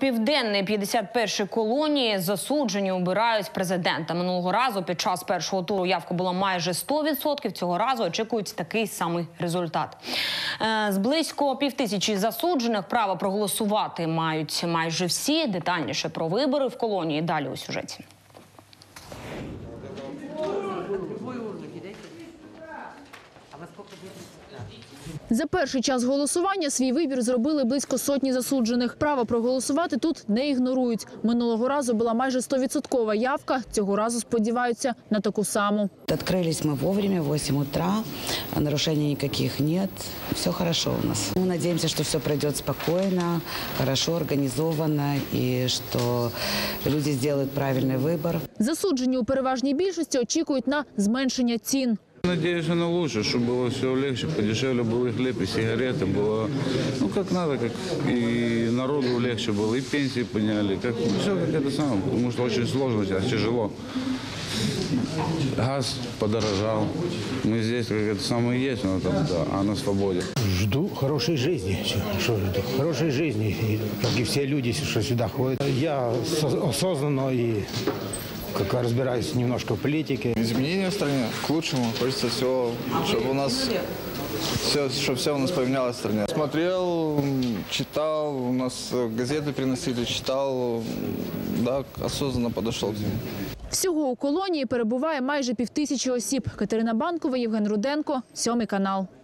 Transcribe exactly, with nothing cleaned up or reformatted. Південної п'ятдесят першої колонії засуджені обирають президента. Минулого разу під час першого туру явка була майже сто відсотків. Цього разу очікують такий самий результат. З близько півтисячі засуджених право проголосувати мають майже всі. Детальніше про вибори в колонії далі у сюжеті. За перший час голосування свій вибір зробили близько сотні засуджених. Право проголосувати тут не ігнорують. Минулого разу була майже сто відсоткова явка, цього разу сподіваються на таку саму. Открылись мы вовремя, в восемь утра, нарушений никаких нет, все хорошо у нас. Мы надеемся, что все пройдет спокойно, хорошо, организованно и что люди сделают правильный выбор. Засуджені у переважній більшості очікують на зменшення цін. Надеюсь, оно лучше, чтобы было все легче, подешевле был и хлеб, и сигареты, было, ну, как надо, как и народу легче было, и пенсии подняли, как, все как это самое, потому что очень сложно сейчас, тяжело. Газ подорожал, мы здесь как это самое есть, но там, да, а на свободе. Жду хорошей жизни, что жду? Хорошей жизни, как и все люди, что сюда ходят. Я осознанно и... как разбираюсь немножко в политике. Изменения в стране к лучшему. Хочется все, чтобы у нас все, чтобы все у нас поменялось в стране. Смотрел, читал, у нас газеты приносили, читал, да, осознанно подошел к ним. Всього у колонії перебуває майже півтисячі осіб. Катерина Бабенко, Євген Руденко, сьомий канал.